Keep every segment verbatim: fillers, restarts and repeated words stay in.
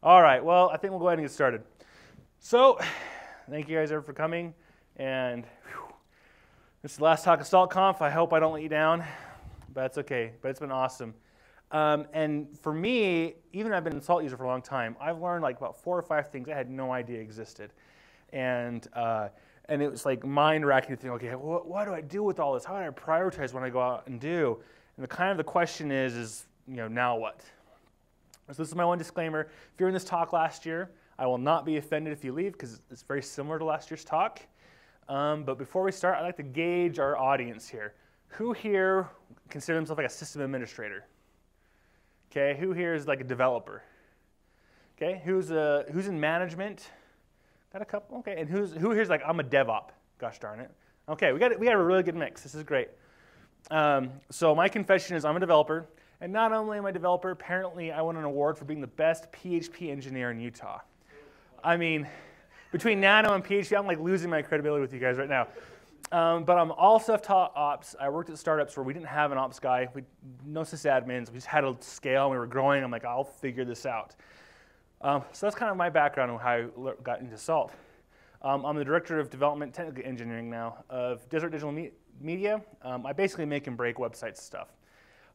All right, well, I think we'll go ahead and get started. So, thank you guys ever for coming. And whew, this is the last talk of SaltConf. I hope I don't let you down, but that's okay. But it's been awesome. Um, and for me, even though I've been a Salt user for a long time, I've learned like about four or five things I had no idea existed. And uh, and it was like mind-racking to think, okay, what, what do I do with all this? How do I prioritize when I go out and do? And the kind of the question is, is you know, now what? So this is my one disclaimer. If you're in this talk last year, I will not be offended if you leave because it's very similar to last year's talk. Um, but before we start, I'd like to gauge our audience here. Who here consider themselves like a system administrator? Okay, who here is like a developer? Okay, who's a, who's in management? Got a couple. Okay, and who's who here's like I'm a DevOps? Gosh darn it. Okay, we got we got a really good mix. This is great. Um, so my confession is I'm a developer. And not only am I a developer, apparently I won an award for being the best P H P engineer in Utah. I mean, between Nano and P H P, I'm like losing my credibility with you guys right now. Um, but I'm also taught ops. I worked at startups where we didn't have an ops guy. We, no sysadmins. We just had a scale and we were growing. I'm like, I'll figure this out. Um, so that's kind of my background on how I got into Salt. Um, I'm the Director of Development Technical Engineering now of Deseret Digital Me- Media. Um, I basically make and break website stuff.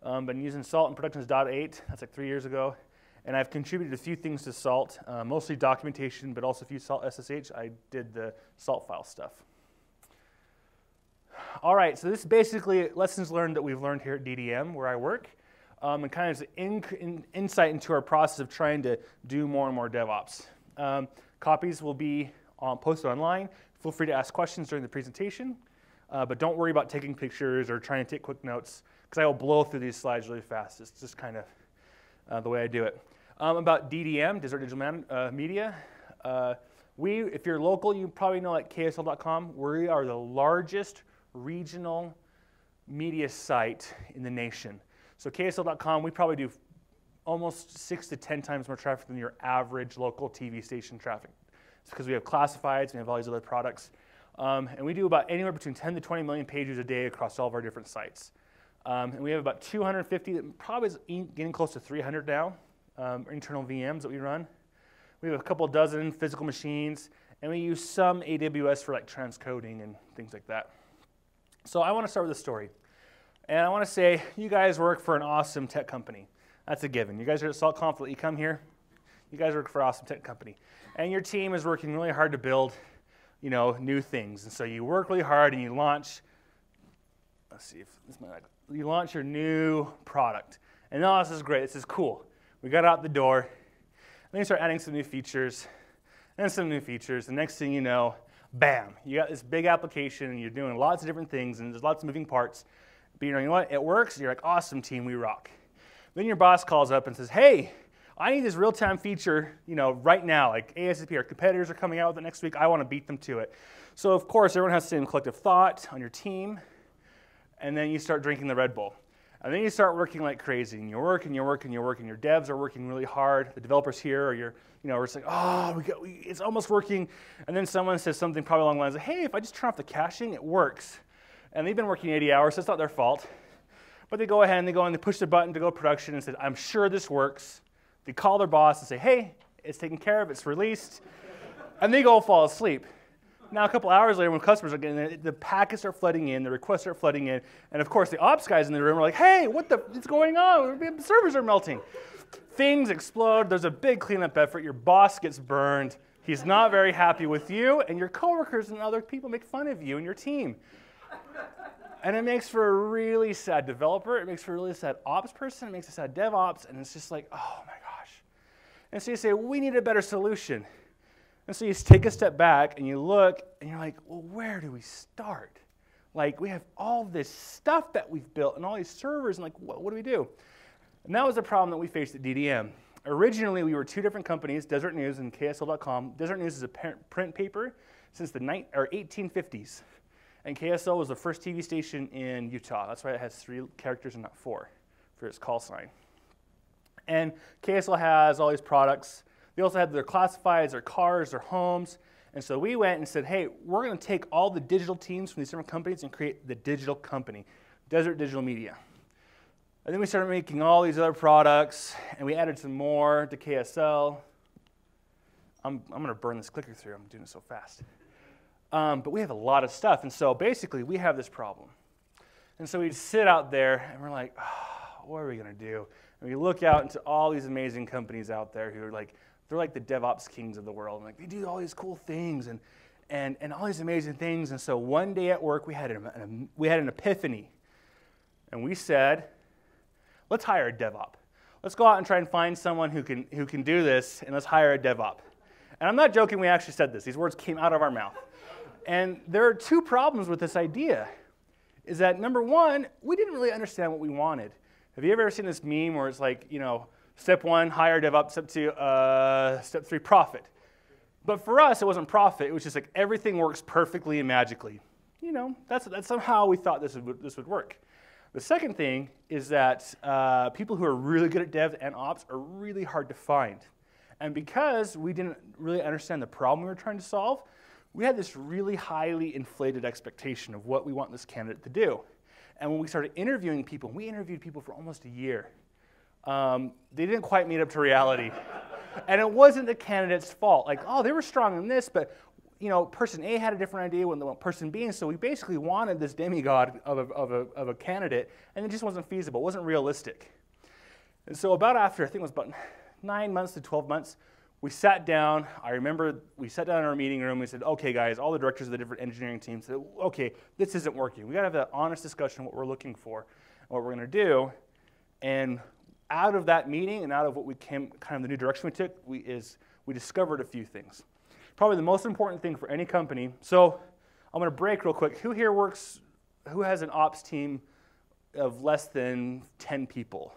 Um, been using Salt in Productions dot eight, that's like three years ago, and I've contributed a few things to Salt, uh, mostly documentation, but also a few Salt S S H. I did the Salt file stuff. All right, so this is basically lessons learned that we've learned here at D D M, where I work, um, and kind of in, in, insight into our process of trying to do more and more DevOps. Um, copies will be on, posted online. Feel free to ask questions during the presentation, uh, but don't worry about taking pictures or trying to take quick notes, because I will blow through these slides really fast. It's just kind of uh, the way I do it. Um, about D D M, Desert Digital Man, uh, Media. Uh, we, if you're local, you probably know at K S L dot com, we are the largest regional media site in the nation. So K S L dot com, we probably do almost six to ten times more traffic than your average local T V station traffic. It's because we have classifieds, we have all these other products. Um, and we do about anywhere between ten to twenty million pages a day across all of our different sites. Um, and we have about two hundred fifty, that probably is getting close to three hundred now, um, internal V Ms that we run. We have a couple dozen physical machines, and we use some A W S for like transcoding and things like that. So I want to start with a story. And I want to say, you guys work for an awesome tech company. That's a given. You guys are at SaltConf, you come here. You guys work for an awesome tech company. And your team is working really hard to build, you know, new things. And so you work really hard and you launch, let's see if this might like, you launch your new product. And oh, this is great, this is cool. We got out the door, and then you start adding some new features, and some new features. The next thing you know, bam, you got this big application, and you're doing lots of different things, and there's lots of moving parts. But you know, you know what, it works, you're like, awesome team, we rock. Then your boss calls up and says, hey, I need this real-time feature, you know, right now, like A S A P, our competitors are coming out with it next week, I want to beat them to it. So of course, everyone has the same collective thought on your team, and then you start drinking the Red Bull. And then you start working like crazy, and you work, and you work, and you work, and your devs are working really hard, the developers here, or you're, you know, we're just like, oh, we got, we, it's almost working. And then someone says something probably along the lines of, hey, if I just turn off the caching, it works. And they've been working eighty hours, so it's not their fault. But they go ahead, and they go, and they push the button to go production, and say, I'm sure this works. They call their boss and say, hey, it's taken care of, it's released. And they go fall asleep. Now a couple hours later when customers are getting there, the packets are flooding in, the requests are flooding in, and of course the ops guys in the room are like, hey, what the, what's going on? The servers are melting. Things explode, there's a big cleanup effort, your boss gets burned, he's not very happy with you, and your coworkers and other people make fun of you and your team. And it makes for a really sad developer, it makes for a really sad ops person, it makes a sad DevOps, and it's just like, oh my gosh. And so you say, we need a better solution. And so you take a step back and you look and you're like, well, where do we start? Like, we have all this stuff that we've built and all these servers, and like, what, what do we do? And that was the problem that we faced at D D M. Originally, we were two different companies, Desert News and K S L dot com. Desert News is a print paper since the eighteen fifties. And K S L was the first T V station in Utah. That's why it has three characters and not four for its call sign. And K S L has all these products. They also had their classifieds, their cars, their homes. And so we went and said, hey, we're going to take all the digital teams from these different companies and create the digital company, Desert Digital Media. And then we started making all these other products, and we added some more to K S L. I'm, I'm going to burn this clicker through. I'm doing it so fast. Um, but we have a lot of stuff. And so basically, we have this problem. And so we'd sit out there, and we're like, oh, what are we going to do? And we look out into all these amazing companies out there who are like, they're like the DevOps kings of the world. And like, they do all these cool things and, and, and all these amazing things. And so one day at work, we had an, an, we had an epiphany. And we said, let's hire a DevOps. Let's go out and try and find someone who can, who can do this, and let's hire a DevOps. And I'm not joking, we actually said this. These words came out of our mouth. And there are two problems with this idea, is that number one, we didn't really understand what we wanted. Have you ever seen this meme where it's like, you know, step one, hire DevOps, step two, uh, step three, profit. But for us, it wasn't profit. It was just like everything works perfectly and magically. You know, that's, that's somehow we thought this would, this would work. The second thing is that uh, people who are really good at dev and ops are really hard to find. And because we didn't really understand the problem we were trying to solve, we had this really highly inflated expectation of what we want this candidate to do. And when we started interviewing people, we interviewed people for almost a year. Um, they didn't quite meet up to reality. And it wasn't the candidate's fault. Like, oh, they were strong in this, but you know, person A had a different idea than person B, and so we basically wanted this demigod of a, of, a, of a candidate, and it just wasn't feasible, it wasn't realistic. And so about after, I think it was about nine months to twelve months, we sat down, I remember we sat down in our meeting room, and we said, okay guys, all the directors of the different engineering teams said, okay, this isn't working. We gotta have an honest discussion of what we're looking for, and what we're gonna do, and out of that meeting, and out of what we came, kind of the new direction we took, we, is, we discovered a few things. Probably the most important thing for any company. So I'm going to break real quick. Who here works, who has an ops team of less than ten people?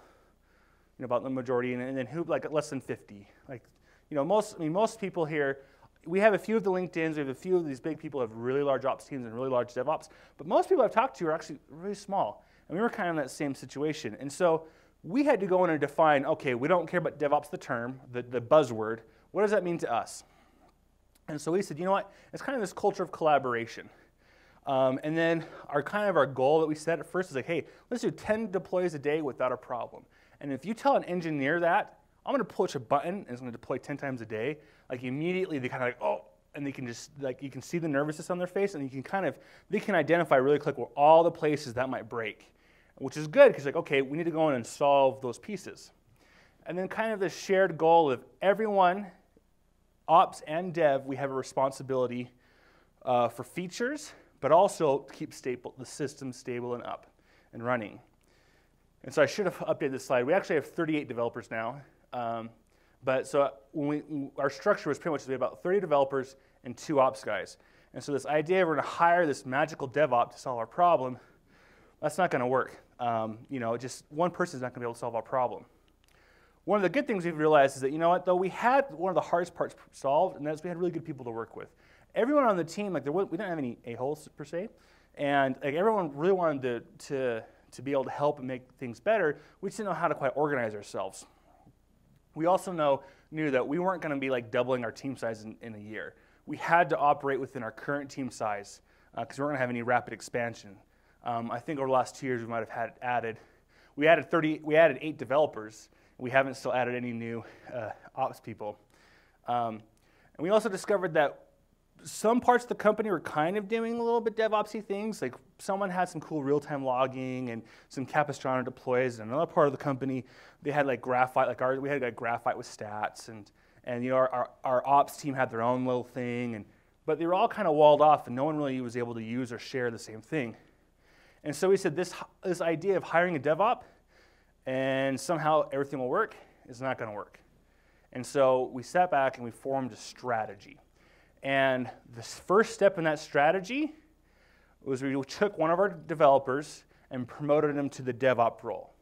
You know, about the majority. And then who, like, less than fifty? Like, you know, most, I mean, most people here, we have a few of the LinkedIns, we have a few of these big people who have really large ops teams and really large DevOps. But most people I've talked to are actually really small. And we were kind of in that same situation. And so we had to go in and define, okay, we don't care about DevOps, the term, the, the buzzword. What does that mean to us? And so we said, you know what, it's kind of this culture of collaboration. Um, and then our kind of our goal that we set at first is like, hey, let's do ten deploys a day without a problem. And if you tell an engineer that, I'm going to push a button and it's going to deploy ten times a day, like immediately they kind of like, oh, and they can just, like you can see the nervousness on their face and you can kind of, they can identify really quick where all the places that might break, which is good because like, okay, we need to go in and solve those pieces. And then kind of this shared goal of everyone, ops and dev, we have a responsibility uh, for features, but also to keep stable, the system stable and up and running. And so I should have updated this slide. We actually have thirty-eight developers now. Um, but so when we, our structure was pretty much about thirty developers and two ops guys. And so this idea we're going to hire this magical DevOps to solve our problem, that's not going to work. Um, you know, just one person is not going to be able to solve our problem. One of the good things we've realized is that, you know what, though we had one of the hardest parts solved, and that's we had really good people to work with. Everyone on the team, like there was, we didn't have any a-holes per se, and like everyone really wanted to, to, to be able to help and make things better. We just didn't know how to quite organize ourselves. We also know, knew that we weren't going to be like doubling our team size in, in a year. We had to operate within our current team size because uh, we weren't going to have any rapid expansion. Um, I think over the last two years we might have had added, we added thirty, we added eight developers. We haven't still added any new uh, ops people. Um, and we also discovered that some parts of the company were kind of doing a little bit DevOpsy things. Like someone had some cool real-time logging and some Capistrano deploys. And another part of the company, they had like Graphite. Like our, we had like Graphite with stats. And, and you know, our, our, our ops team had their own little thing. And, but they were all kind of walled off, and no one really was able to use or share the same thing. And so we said this, this idea of hiring a DevOps and somehow everything will work, it's not going to work. And so we sat back and we formed a strategy. And the first step in that strategy was we took one of our developers and promoted him to the DevOps role.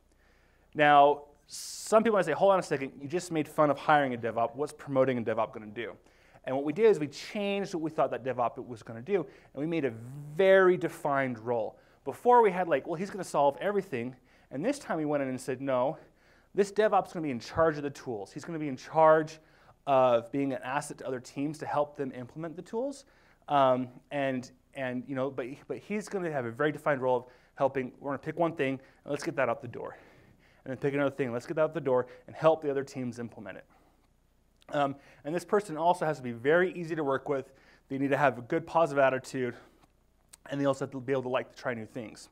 Now, some people might say, hold on a second, you just made fun of hiring a DevOps, what's promoting a DevOps going to do? And what we did is we changed what we thought that DevOps was going to do, and we made a very defined role. Before we had like, well, he's going to solve everything. And this time we went in and said, no, this DevOps is going to be in charge of the tools. He's going to be in charge of being an asset to other teams to help them implement the tools. Um, and, and, you know, but, but he's going to have a very defined role of helping. We're going to pick one thing, and let's get that out the door. And then pick another thing, let's get that out the door, and help the other teams implement it. Um, and this person also has to be very easy to work with. They need to have a good positive attitude, and they also have to be able to like to try new things.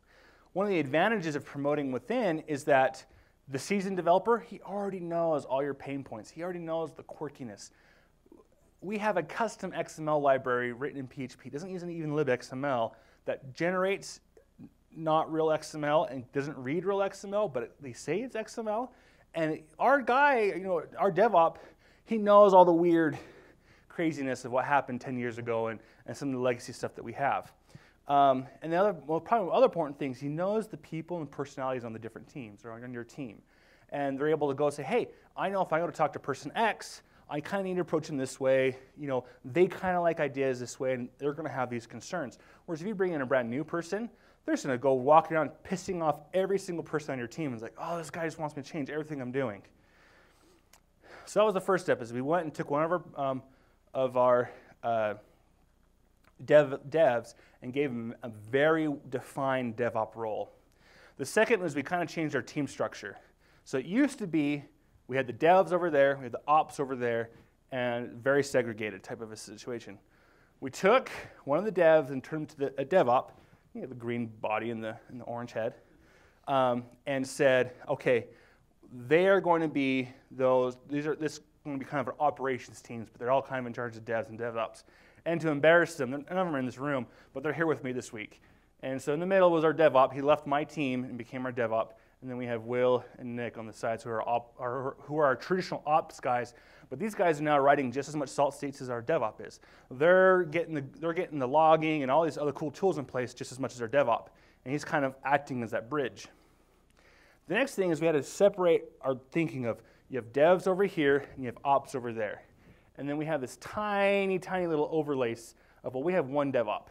One of the advantages of promoting within is that the seasoned developer, he already knows all your pain points. He already knows the quirkiness. We have a custom X M L library written in P H P. It doesn't use an even libxml that generates not real X M L and doesn't read real X M L, but it saves X M L. And our guy, you know, our DevOps, he knows all the weird craziness of what happened ten years ago and, and some of the legacy stuff that we have. Um, and the other, well, probably other important things, he knows the people and personalities on the different teams or on your team. And they're able to go say, hey, I know if I go to talk to person X, I kind of need to approach them this way. You know, they kind of like ideas this way, and they're going to have these concerns. Whereas if you bring in a brand new person, they're just going to go walking around pissing off every single person on your team. And it's like, oh, this guy just wants me to change everything I'm doing. So that was the first step, is we went and took one of our, um, of our uh, dev, devs and gave them a very defined DevOps role. The second was we kind of changed our team structure. So it used to be we had the devs over there, we had the ops over there, and very segregated type of a situation. We took one of the devs and turned him to the, a DevOps, you know, the green body and the, and the orange head, um, and said, okay, they are going to be those, these are this going to be kind of our operations teams, but they're all kind of in charge of devs and DevOps. And to embarrass them, none of them are in this room, but they're here with me this week. And so in the middle was our DevOps. He left my team and became our DevOps. And then we have Will and Nick on the sides who are, op, are, who are our traditional ops guys. But these guys are now writing just as much salt states as our DevOps is. They're getting the, they're getting the logging and all these other cool tools in place just as much as our DevOps. And he's kind of acting as that bridge. The next thing is we had to separate our thinking of, you have devs over here, and you have ops over there. And then we have this tiny, tiny little overlace of, well, we have one DevOps.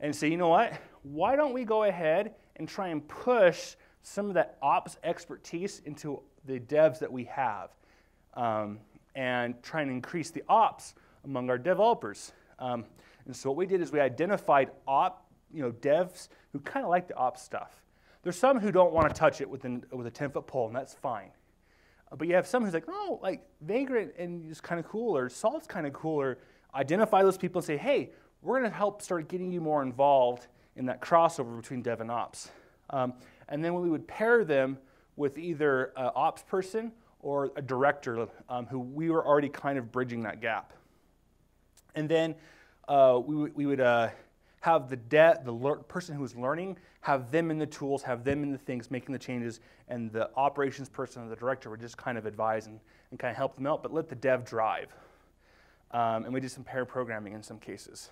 And so you know what? Why don't we go ahead and try and push some of that ops expertise into the devs that we have, um, and try and increase the ops among our developers. Um, and so what we did is we identified op, you know, devs who kind of like the ops stuff. There's some who don't want to touch it within, with a ten-foot pole, and that's fine. But you have some who's like, oh, like Vagrant and is kind of cool, or Salt's kind of cool, or identify those people and say, hey, we're going to help start getting you more involved in that crossover between dev and ops. Um, and then we would pair them with either an ops person or a director, um, who we were already kind of bridging that gap. And then uh, we, we would uh, have the, de the person who was learning, have them in the tools, have them in the things, making the changes, and the operations person and the director would just kind of advise and, and kind of help them out, but let the dev drive. Um, and we did some pair programming in some cases.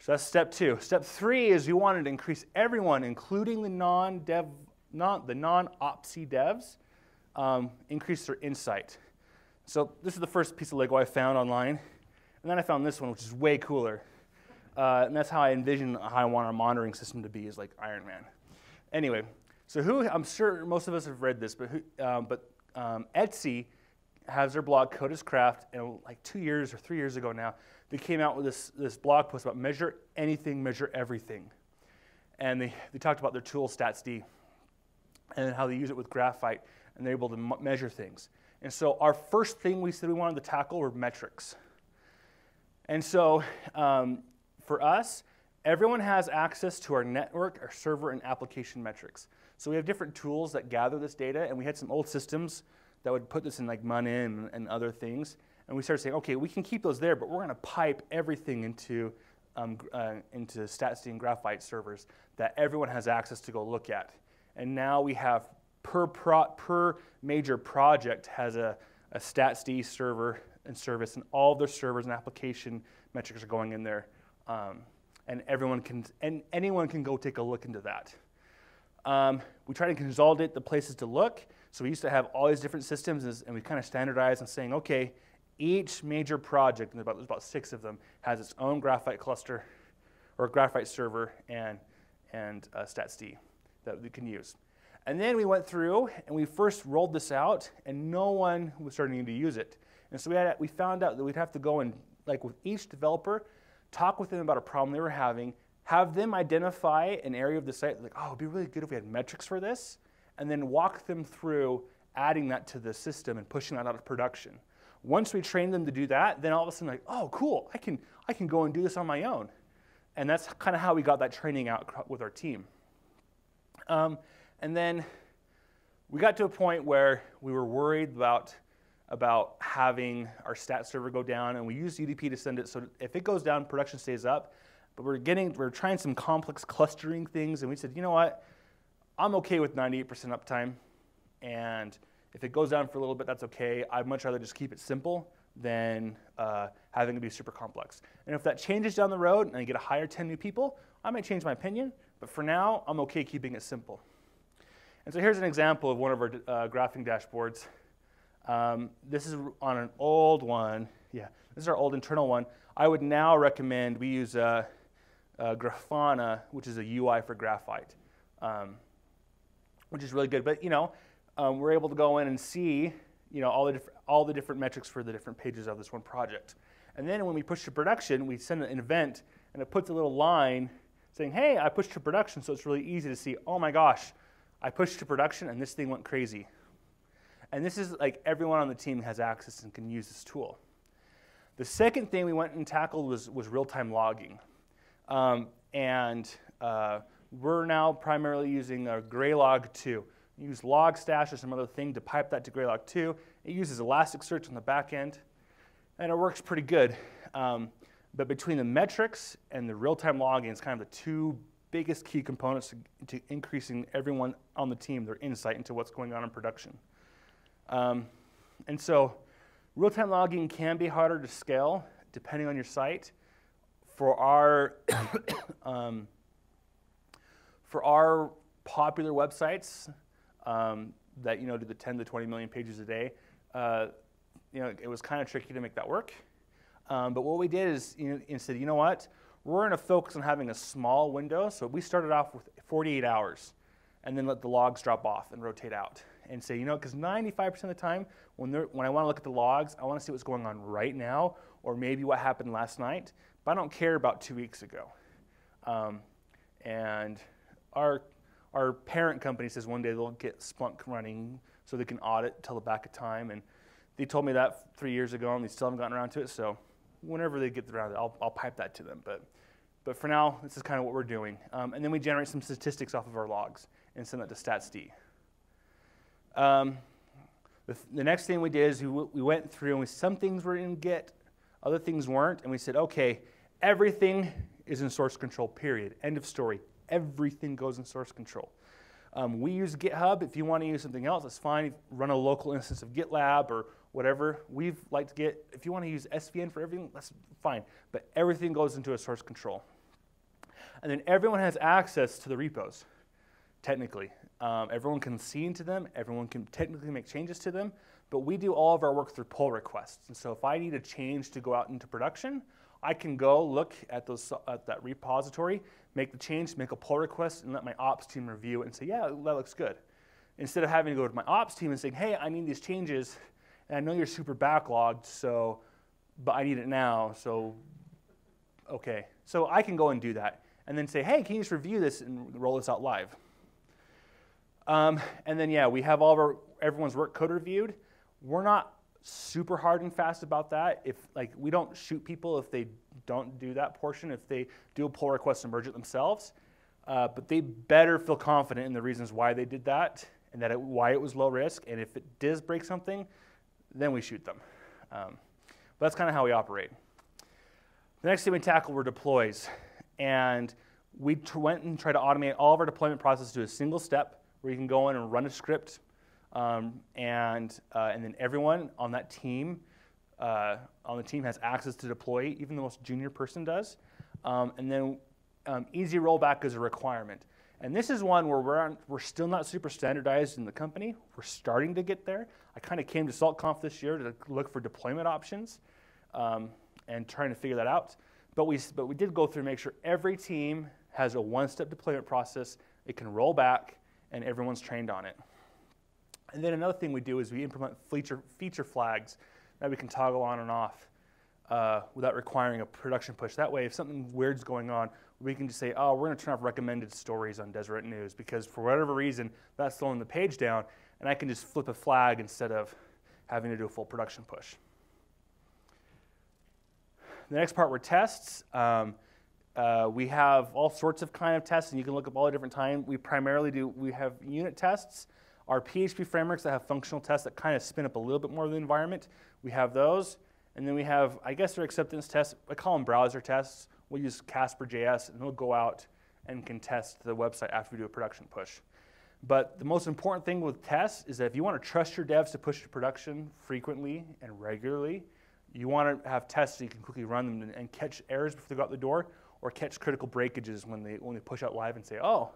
So that's step two. Step three is you wanted to increase everyone, including the non-dev, non, the non-opsy devs, um, increase their insight. So this is the first piece of Lego I found online. And then I found this one, which is way cooler. Uh, and that's how I envision how I want our monitoring system to be, is like Iron Man. Anyway, so who, I'm sure most of us have read this, but, who, um, but um, Etsy has their blog, Code is Craft, and like two years or three years ago now, they came out with this, this blog post about measure anything, measure everything. And they, they talked about their tool, StatsD, and how they use it with Graphite, and they're able to m measure things. And so our first thing we said we wanted to tackle were metrics. And so, um, for us, everyone has access to our network, our server, and application metrics. So we have different tools that gather this data, and we had some old systems that would put this in like Munin and other things. And we started saying, okay, we can keep those there, but we're going to pipe everything into, um, uh, into StatsD and Graphite servers that everyone has access to go look at. And now we have per, pro per major project has a, a StatsD server and service, and all of their servers and application metrics are going in there. Um, and everyone can, and anyone can go take a look into that. Um, we try to consolidate the places to look. So we used to have all these different systems, and we kind of standardized on saying, okay, each major project, and there's about, there's about six of them, has its own Graphite cluster, or Graphite server, and, and uh, StatsD that we can use. And then we went through, and we first rolled this out, and no one was starting to use it. And so we, had, we found out that we'd have to go and, like with each developer, talk with them about a problem they were having, have them identify an area of the site, like, oh, it'd be really good if we had metrics for this, and then walk them through adding that to the system and pushing that out of production. Once we train them to do that, then all of a sudden, like, oh, cool, I can, I can go and do this on my own. And that's kind of how we got that training out with our team. Um, and then we got to a point where we were worried about, about having our stat server go down, and we used U D P to send it, so if it goes down, production stays up. But we're getting, we're trying some complex clustering things, and we said, you know what, I'm okay with ninety-eight percent uptime, and if it goes down for a little bit, that's okay. I'd much rather just keep it simple than uh, having it be super complex. And if that changes down the road and I get to hire ten new people, I might change my opinion, but for now, I'm okay keeping it simple. And so here's an example of one of our uh, graphing dashboards. Um, this is on an old one. Yeah, this is our old internal one. I would now recommend we use uh, uh, Grafana, which is a U I for Graphite, um, which is really good. But you know, um, we're able to go in and see, you know, all the all the different metrics for the different pages of this one project. And then when we push to production, we send an event, and it puts a little line saying, "Hey, I pushed to production," so it's really easy to see. Oh my gosh, I pushed to production, and this thing went crazy. And this is like everyone on the team has access and can use this tool. The second thing we went and tackled was, was real-time logging. Um, and uh, we're now primarily using uh, Graylog two. We use Logstash or some other thing to pipe that to Graylog two. It uses Elasticsearch on the back end, and it works pretty good. Um, but between the metrics and the real-time logging is kind of the two biggest key components to, to increasing everyone on the team, their insight into what's going on in production. Um, and so real-time logging can be harder to scale depending on your site. For our, um, for our popular websites um, that, you know, do the ten to twenty million pages a day, uh, you know, it was kind of tricky to make that work. Um, but what we did is, you know, instead, you know what, we're going to focus on having a small window. So we started off with forty-eight hours and then let the logs drop off and rotate out. And say, you know, because ninety-five percent of the time, when, when I want to look at the logs, I want to see what's going on right now, or maybe what happened last night, but I don't care about two weeks ago. Um, and our, our parent company says one day they'll get Splunk running so they can audit till the back of time, and they told me that three years ago, and they still haven't gotten around to it, so whenever they get around to it, I'll, I'll pipe that to them. But, but for now, this is kind of what we're doing. Um, and then we generate some statistics off of our logs and send that to StatsD. Um, the, the next thing we did is we, we went through and we, some things were in Git, other things weren't, and we said, okay, everything is in source control, period. End of story. Everything goes in source control. Um, we use GitHub. If you want to use something else, that's fine. Run a local instance of GitLab or whatever. We've liked Git. If you want to use S V N for everything, that's fine. But everything goes into a source control. And then everyone has access to the repos, technically. Um, everyone can see into them, everyone can technically make changes to them, but we do all of our work through pull requests. And so if I need a change to go out into production, I can go look at, those, at that repository, make the change, make a pull request, and let my ops team review it and say, yeah, that looks good. Instead of having to go to my ops team and saying, hey, I need these changes, and I know you're super backlogged, so, but I need it now, so, okay. So I can go and do that, and then say, hey, can you just review this and roll this out live? Um, and then, yeah, we have all of our, everyone's work code reviewed. We're not super hard and fast about that. If, like, we don't shoot people if they don't do that portion, if they do a pull request and merge it themselves. Uh, but they better feel confident in the reasons why they did that and that it, why it was low risk. And if it does break something, then we shoot them. Um, but that's kind of how we operate. The next thing we tackle were deploys. And we went and tried to automate all of our deployment process to a single step, where you can go in and run a script, um, and uh, and then everyone on that team uh, on the team has access to deploy, even the most junior person does. Um, and then um, easy rollback is a requirement, and this is one where we're on, we're still not super standardized in the company. We're starting to get there. I kind of came to SaltConf this year to look for deployment options, um, and trying to figure that out. But we but we did go through and make sure every team has a one-step deployment process. It can roll back, and everyone's trained on it. And then another thing we do is we implement feature, feature flags that we can toggle on and off uh, without requiring a production push. That way, if something weird's going on, we can just say, oh, we're gonna turn off recommended stories on Deseret News because for whatever reason, that's slowing the page down, and I can just flip a flag instead of having to do a full production push. the next part were tests. Um, uh, we have all sorts of kind of tests, and you can look up all the different time. We primarily do, we have unit tests. Our P H P frameworks that have functional tests that kind of spin up a little bit more of the environment, we have those. And then we have, I guess, their acceptance tests. I call them browser tests. We'll use Casper dot J S, and we'll go out and can test the website after we do a production push. But the most important thing with tests is that if you want to trust your devs to push to production frequently and regularly, you want to have tests so you can quickly run them and, and catch errors before they go out the door, or catch critical breakages when they, when they push out live and say, oh,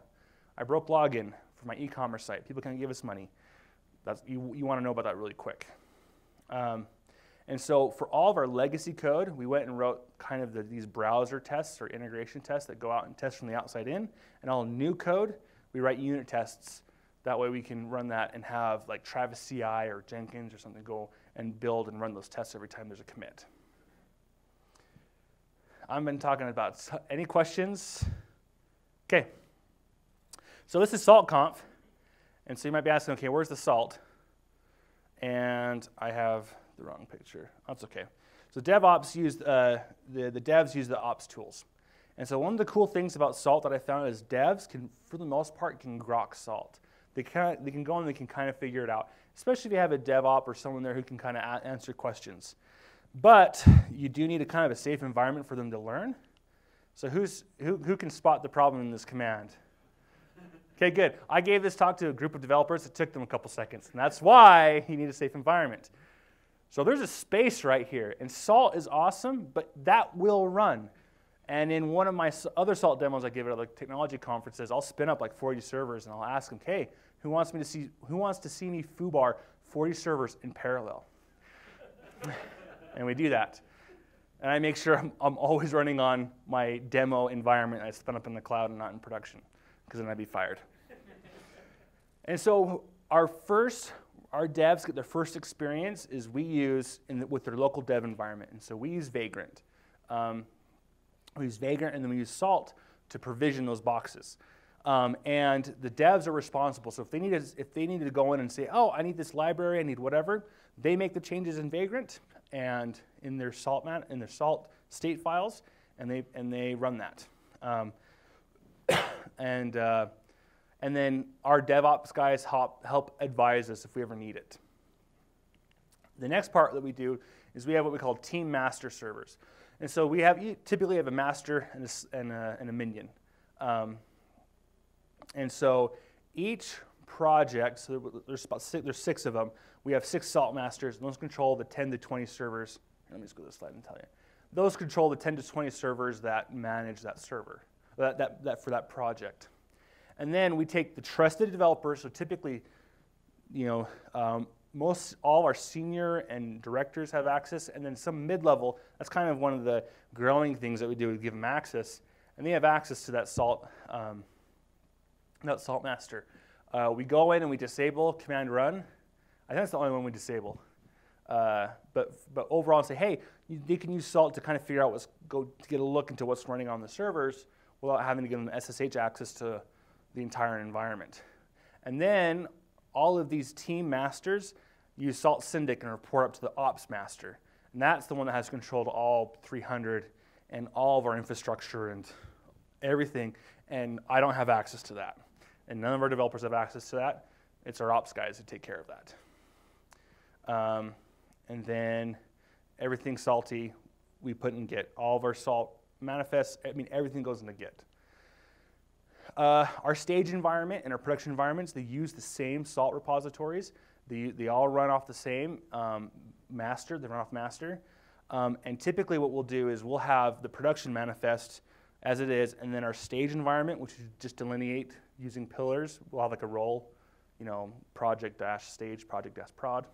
I broke login for my e-commerce site. People can't give us money. That's, you you want to know about that really quick. Um, and so for all of our legacy code, we went and wrote kind of the, these browser tests or integration tests that go out and test from the outside in. And all new code, we write unit tests. That way we can run that and have like Travis C I or Jenkins or something go and build and run those tests every time there's a commit. I've been talking about, any questions? Okay. So this is SaltConf, and so you might be asking, okay, where's the salt? And I have the wrong picture. That's okay. So DevOps used, uh, the, the devs use the ops tools. And so one of the cool things about salt that I found is devs can, for the most part, can grok salt. They can, they can go and they can kind of figure it out, especially if you have a DevOps or someone there who can kind of answer questions. But you do need a kind of a safe environment for them to learn. So who's, who, who can spot the problem in this command? Okay, good. I gave this talk to a group of developers. It took them a couple seconds, and that's why you need a safe environment. So there's a space right here, and salt is awesome, but that will run. And in one of my other salt demos I give at like technology conferences, I'll spin up like forty servers, and I'll ask them, "Hey, who wants me to see? Who wants to see me foobar forty servers in parallel?" And we do that. And I make sure I'm, I'm always running on my demo environment. I spin up in the cloud and not in production, because then I'd be fired. And so our first, our devs get their first experience is we use in the, with their local dev environment. And so we use Vagrant. Um, we use Vagrant, and then we use Salt to provision those boxes. Um, and the devs are responsible. So if they need to, if they need to go in and say, oh, I need this library, I need whatever, they make the changes in Vagrant and in their Salt man, in their Salt state files, and they and they run that. Um, And, uh, and then our DevOps guys hop, help advise us if we ever need it. The next part that we do is we have what we call team master servers. And so we have, you typically have a master and a, and a, and a minion. Um, and so each project, so there's, about six, there's six of them. We have six salt masters, and those control the ten to twenty servers. Let me just go to the slide and tell you. Those control the ten to twenty servers that manage that server. That, that, that for that project. And then we take the trusted developers, so typically, you know, um, most all our senior and directors have access, and then some mid-level, that's kind of one of the growing things that we do, we give them access, and they have access to that salt, um, that salt master. Uh, we go in and we disable command run. I think that's the only one we disable. Uh, but, but overall say, hey, you, they can use salt to kind of figure out what's, go to get a look into what's running on the servers, without having to give them S S H access to the entire environment. And then all of these team masters use Salt Syndic and report up to the ops master. And that's the one that has control to all three hundred and all of our infrastructure and everything. And I don't have access to that. And none of our developers have access to that. It's our ops guys who take care of that. Um, and then everything salty, we put in Git. All of our salt manifests, I mean, everything goes into Git. Uh, our stage environment and our production environments, they use the same salt repositories. They, they all run off the same um, master, they run off master. Um, and typically what we'll do is we'll have the production manifest as it is, and then our stage environment, which is just delineate using pillars. We'll have like a role, you know, project-stage, project-prod.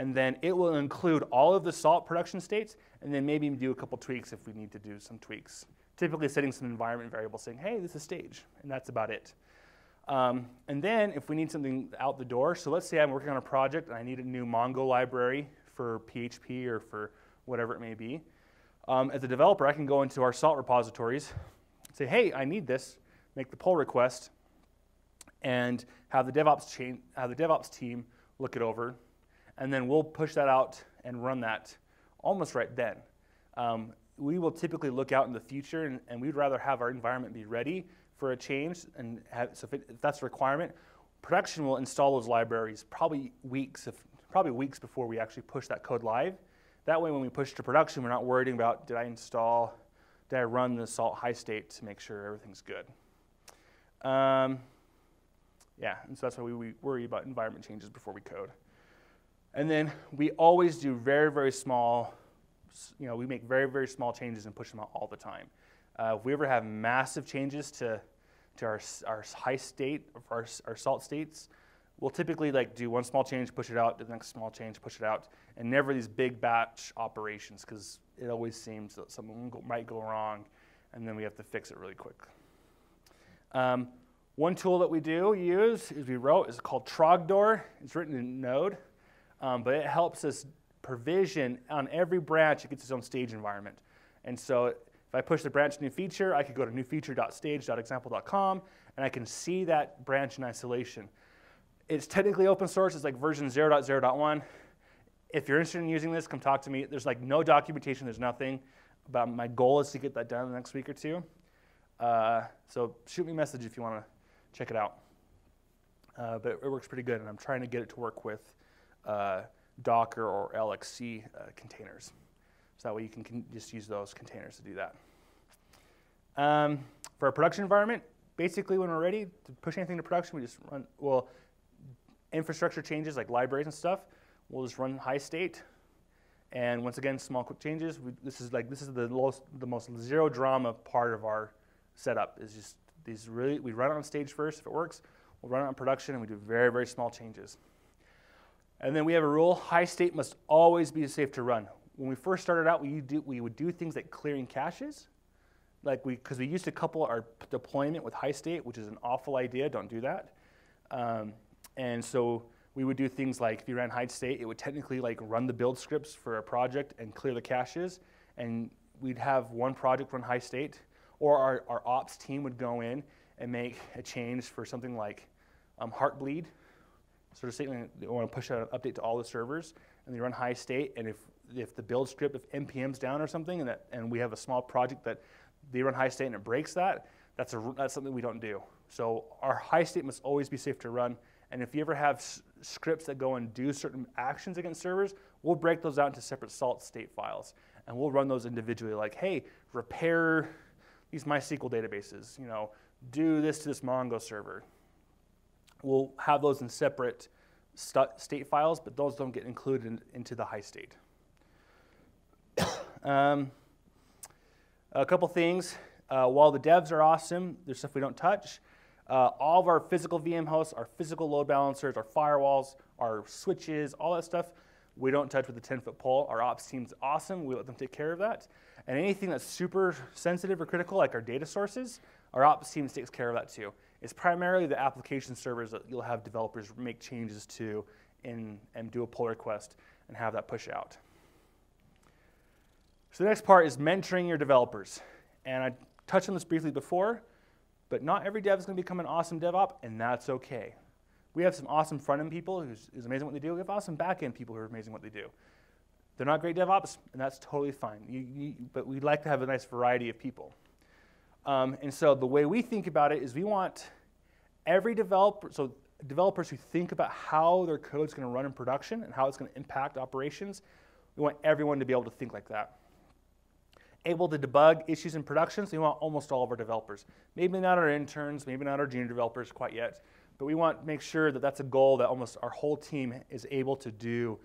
And then it will include all of the salt production states, and then maybe do a couple tweaks if we need to do some tweaks. Typically setting some environment variables saying, hey, this is stage, and that's about it. Um, and then if we need something out the door, so let's say I'm working on a project and I need a new Mongo library for P H P or for whatever it may be. Um, as a developer, I can go into our salt repositories, say, hey, I need this, make the pull request, and have the DevOps, chain, have the DevOps team look it over. And then we'll push that out and run that almost right then. Um, we will typically look out in the future, and, and we'd rather have our environment be ready for a change. And have, so if, it, if that's a requirement, production will install those libraries probably weeks, if, probably weeks before we actually push that code live. That way, when we push to production, we're not worried about, did I install, did I run the Salt high state to make sure everything's good? Um, yeah, and so that's why we, we worry about environment changes before we code. And then we always do very, very small, you know, we make very, very small changes and push them out all the time. Uh, if we ever have massive changes to, to our, our high state, our, our Salt states, we'll typically like do one small change, push it out, do the next small change, push it out, and never these big batch operations, because it always seems that something might go wrong, and then we have to fix it really quick. Um, one tool that we do use is we wrote is called Trogdor. It's written in Node, um, but it helps us provision on every branch. It gets its own stage environment, and so if I push the branch new feature, I could go to new feature dot stage dot example dot com, and I can see that branch in isolation. It's technically open source. It's like version zero point zero point one. If you're interested in using this, come talk to me. There's like no documentation. There's nothing. But my goal is to get that done in the next week or two. Uh, so shoot me a message if you want to check it out. Uh, but it works pretty good, and I'm trying to get it to work with uh, Docker or L X C uh, containers. So that way you can, can just use those containers to do that. Um, for our production environment, basically when we're ready to push anything to production, we just run, well, infrastructure changes like libraries and stuff, we'll just run high state, and once again, small quick changes. We, this is like this is the lowest, the most zero drama part of our setup. Is just these really we run it on stage first. If it works, we'll run it on production, and we do very very small changes. And then we have a rule: high state must always be safe to run. When we first started out, we do we would do things like clearing caches, like we because we used to couple our deployment with high state, which is an awful idea. Don't do that. Um, And so we would do things like if you ran high state, it would technically like run the build scripts for a project and clear the caches. And we'd have one project run high state, or our, our ops team would go in and make a change for something like um, Heartbleed. Sort of saying they want to push out an update to all the servers, and they run high state. And if if the build script, if N P M's down or something, and that, and we have a small project that they run high state and it breaks that, that's a that's something we don't do. So our high state must always be safe to run. And if you ever have scripts that go and do certain actions against servers, we'll break those out into separate Salt state files, and we'll run those individually. Like, hey, repair these MySQL databases. You know, do this to this Mongo server. We'll have those in separate st state files, but those don't get included in, into the high state. um, a couple things. Uh, while the devs are awesome, there's stuff we don't touch. Uh, all of our physical V M hosts, our physical load balancers, our firewalls, our switches, all that stuff, we don't touch with a ten-foot pole. Our ops team's awesome. We let them take care of that. And anything that's super sensitive or critical, like our data sources, our ops team takes care of that too. It's primarily the application servers that you'll have developers make changes to in, and do a pull request and have that push out. So the next part is mentoring your developers. And I touched on this briefly before. But not every dev is going to become an awesome DevOps, and that's okay. We have some awesome front-end people who's, who's amazing at what they do. We have awesome back-end people who are amazing at what they do. They're not great DevOps, and that's totally fine. You, you, but we'd like to have a nice variety of people. Um, and so the way we think about it is we want every developer, so developers who think about how their code's going to run in production and how it's going to impact operations, we want everyone to be able to think like that. Able to debug issues in production, so we want almost all of our developers. Maybe not our interns, maybe not our junior developers quite yet, but we want to make sure that that's a goal that almost our whole team is able to do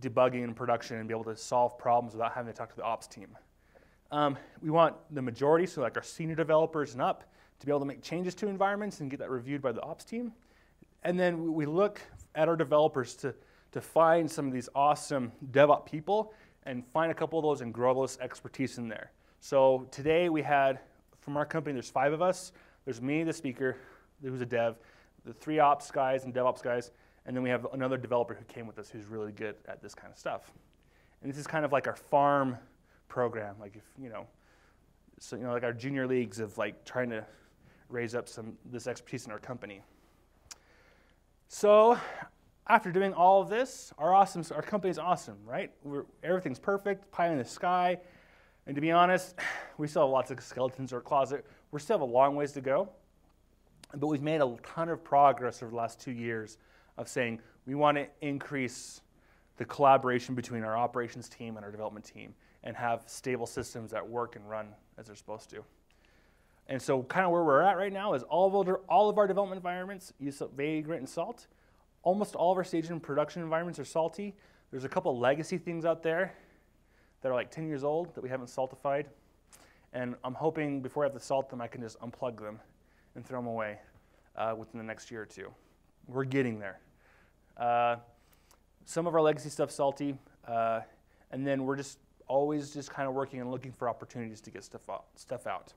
debugging in production and be able to solve problems without having to talk to the ops team. Um, we want the majority, so like our senior developers and up, to be able to make changes to environments and get that reviewed by the ops team. And then we look at our developers to, to find some of these awesome DevOps people and find a couple of those and grow those expertise in there. So today we had, from our company, there's five of us. There's me, the speaker, who's a dev, the three ops guys and DevOps guys, and then we have another developer who came with us who's really good at this kind of stuff. And this is kind of like our farm program, like if, you know, so you know, like our junior leagues of like trying to raise up some this expertise in our company. So after doing all of this, our, awesome, our company's awesome, right? We're, everything's perfect, pie in the sky. And to be honest, we still have lots of skeletons in our closet. We still have a long ways to go, but we've made a ton of progress over the last two years of saying we want to increase the collaboration between our operations team and our development team and have stable systems that work and run as they're supposed to. And so kind of where we're at right now is all of our, all of our development environments use Vagrant and Salt. Almost all of our staging and production environments are salty. There's a couple legacy things out there that are like ten years old that we haven't saltified. And I'm hoping before I have to salt them, I can just unplug them and throw them away uh, within the next year or two. We're getting there. Uh, some of our legacy stuff's salty. Uh, and then we're just always just kind of working and looking for opportunities to get stuff out, stuff out.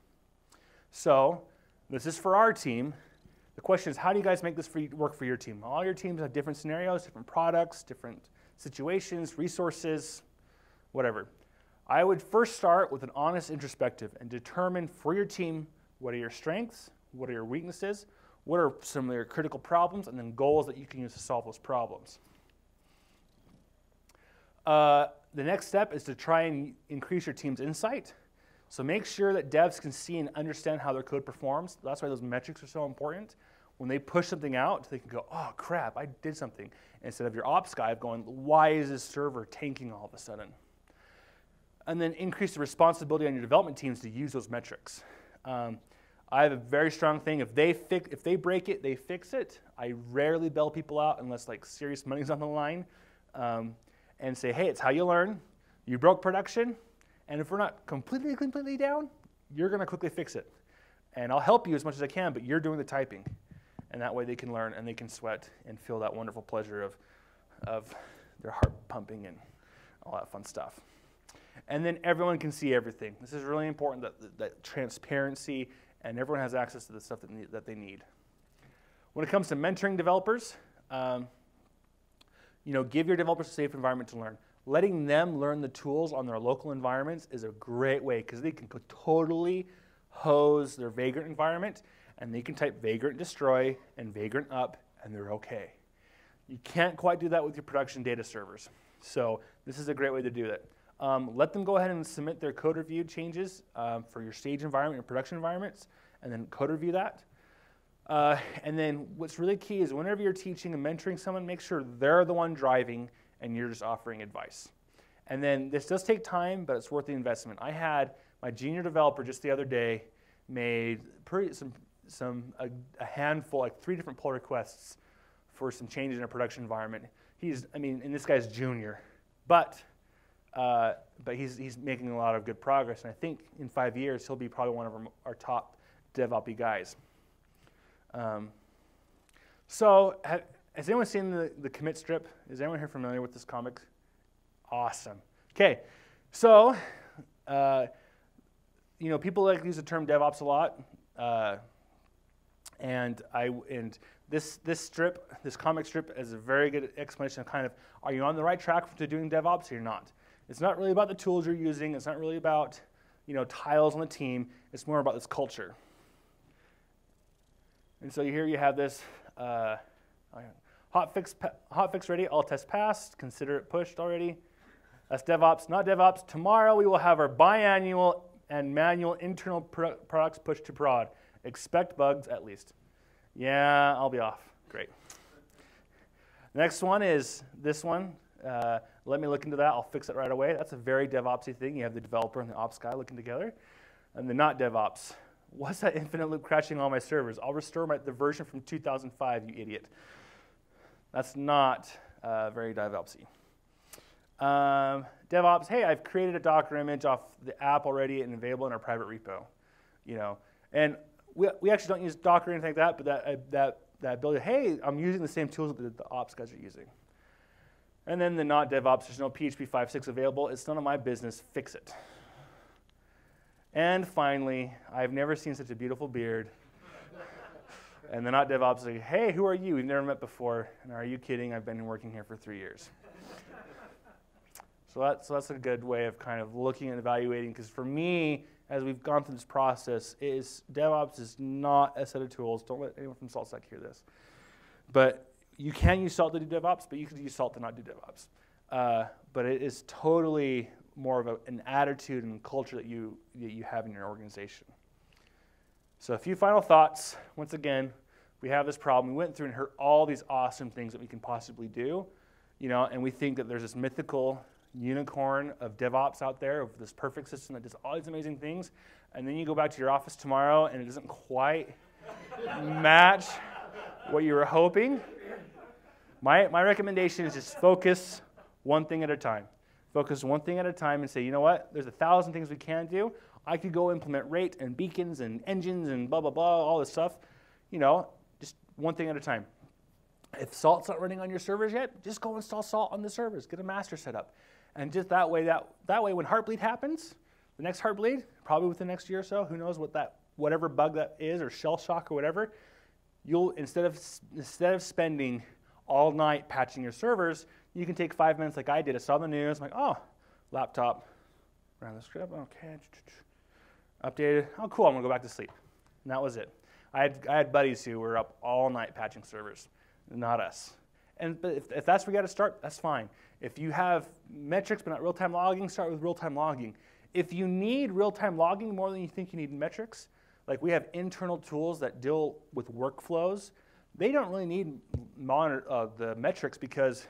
So this is for our team. The question is, how do you guys make this for, work for your team? All your teams have different scenarios, different products, different situations, resources, whatever. I would first start with an honest introspective and determine for your team, what are your strengths, what are your weaknesses, what are some of your critical problems, and then goals that you can use to solve those problems. Uh, the next step is to try and increase your team's insight. So make sure that devs can see and understand how their code performs. That's why those metrics are so important. When they push something out, they can go, oh crap, I did something. Instead of your ops guy going, why is this server tanking all of a sudden? And then increase the responsibility on your development teams to use those metrics. Um, I have a very strong thing, if they, fix, if they break it, they fix it. I rarely bail people out unless like serious money's on the line um, and say, hey, it's how you learn. You broke production. And if we're not completely, completely down, you're going to quickly fix it. And I'll help you as much as I can, but you're doing the typing. And that way they can learn and they can sweat and feel that wonderful pleasure of, of their heart pumping and all that fun stuff. And then everyone can see everything. This is really important, that, that transparency, and everyone has access to the stuff that, need, that they need. When it comes to mentoring developers, um, you know, give your developers a safe environment to learn. Letting them learn the tools on their local environments is a great way because they can totally hose their Vagrant environment, and they can type Vagrant destroy and Vagrant up, and they're okay. You can't quite do that with your production data servers. So this is a great way to do that. Um, let them go ahead and submit their code review changes um, for your stage environment and production environments, and then code review that. Uh, and then what's really key is whenever you're teaching and mentoring someone, make sure they're the one driving and you're just offering advice. And then this does take time, but it's worth the investment. I had my junior developer just the other day made pretty, some, some a, a handful, like three different pull requests for some changes in a production environment. He's, I mean, and this guy's junior, but uh, but he's he's making a lot of good progress. And I think in five years he'll be probably one of our, our top DevOps guys. Um, so. Have, Has anyone seen the, the commit strip? Is anyone here familiar with this comic? Awesome. Okay, so uh, you know, people like to use the term DevOps a lot, uh, and I and this this strip, this comic strip, is a very good explanation of kind of are you on the right track to doing DevOps or you're not. It's not really about the tools you're using. It's not really about you know tiles on the team. It's more about this culture. And so here you have this. Uh, Hotfix, hotfix ready, all tests passed, consider it pushed already. That's DevOps, not DevOps. Tomorrow we will have our biannual and manual internal pro products pushed to prod. Expect bugs at least. Yeah, I'll be off. Great. Next one is this one. Uh, let me look into that. I'll fix it right away. That's a very DevOpsy thing. You have the developer and the ops guy looking together. And the not DevOps. What's that infinite loop crashing all my servers? I'll restore my, the version from two thousand five, you idiot. That's not uh, very DevOpsy. Um, DevOps, hey, I've created a Docker image off the app already and available in our private repo. You know, and we, we actually don't use Docker or anything like that, but that, uh, that, that ability, hey, I'm using the same tools that the ops guys are using. And then the not DevOps, there's no P H P five point six available. It's none of my business, fix it. And finally, I've never seen such a beautiful beard. And the not DevOps is like, hey, who are you? We've never met before. And are you kidding? I've been working here for three years. so, that, so that's a good way of kind of looking and evaluating. Because for me, as we've gone through this process, it is, DevOps is not a set of tools. Don't let anyone from SaltStack hear this. But you can use Salt to do DevOps, but you can use Salt to not do DevOps. Uh, but it is totally more of a, an attitude and culture that you, that you have in your organization. So a few final thoughts. Once again, we have this problem. We went through and heard all these awesome things that we can possibly do, you know, and we think that there's this mythical unicorn of DevOps out there, of this perfect system that does all these amazing things, and then you go back to your office tomorrow and it doesn't quite match what you were hoping. My, my recommendation is just focus one thing at a time. Focus one thing at a time and say, you know what, there's a thousand things we can do. I could go implement rate and beacons and engines and blah, blah, blah, all this stuff. You know, just one thing at a time. If Salt's not running on your servers yet, just go install Salt on the servers. Get a master set up. And just that way, that, that way when Heartbleed happens, the next Heartbleed, probably within the next year or so, who knows what that, whatever bug that is, or shell shock or whatever, you'll, instead of, instead of spending all night patching your servers, you can take five minutes like I did. I saw the news, I'm like, oh, laptop, run the script, okay, updated, oh cool, I'm gonna go back to sleep. And that was it. I had, I had buddies who were up all night patching servers, not us. And but if, if that's where you gotta start, that's fine. If you have metrics but not real-time logging, start with real-time logging. If you need real-time logging more than you think you need metrics, like we have internal tools that deal with workflows, they don't really need monitor, uh, the metrics because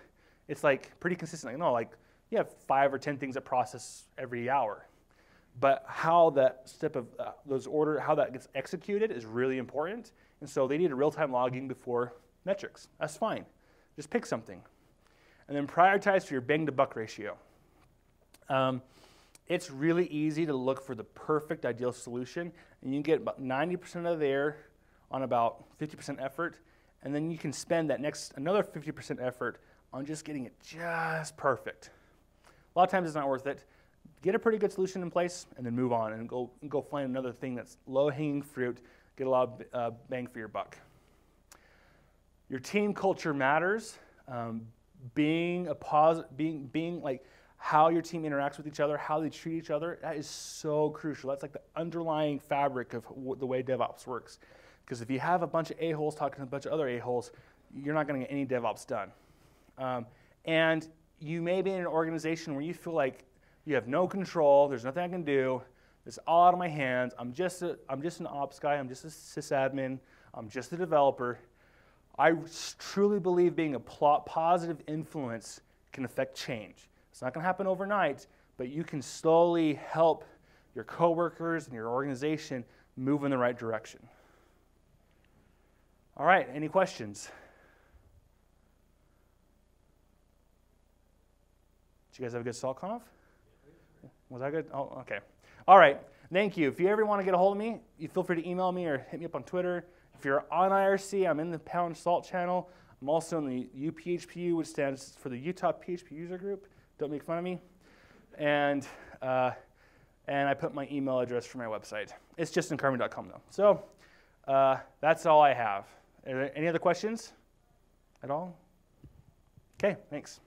it's like pretty consistent. Like, no, like you have five or ten things that process every hour, but how that step of uh, those order, how that gets executed is really important. And so they need a real-time logging before metrics. That's fine. Just pick something, and then prioritize for your bang to buck ratio. Um, it's really easy to look for the perfect ideal solution, and you can get about ninety percent of there on about fifty percent effort. And then you can spend that next, another fifty percent effort on just getting it just perfect. A lot of times it's not worth it. Get a pretty good solution in place and then move on and go, go find another thing that's low-hanging fruit, get a lot of uh, bang for your buck. Your team culture matters. Um, being a positive, being, being like how your team interacts with each other, how they treat each other, that is so crucial. That's like the underlying fabric of the way DevOps works. Because if you have a bunch of a-holes talking to a bunch of other a-holes, you're not going to get any DevOps done. Um, and you may be in an organization where you feel like you have no control, there's nothing I can do, it's all out of my hands, I'm just, a, I'm just an ops guy, I'm just a sysadmin, I'm just a developer. I truly believe being a positive influence can affect change. It's not going to happen overnight, but you can slowly help your coworkers and your organization move in the right direction. All right, any questions? Did you guys have a good SaltConf? Was that good? Oh, okay. All right, thank you. If you ever want to get a hold of me, you feel free to email me or hit me up on Twitter. If you're on I R C, I'm in the Pound Salt channel. I'm also in the U P H P U, which stands for the Utah P H P User Group. Don't make fun of me. And, uh, and I put my email address for my website. It's just in Carmen dot com though. So uh, that's all I have. Are there any other questions at all? Okay, thanks.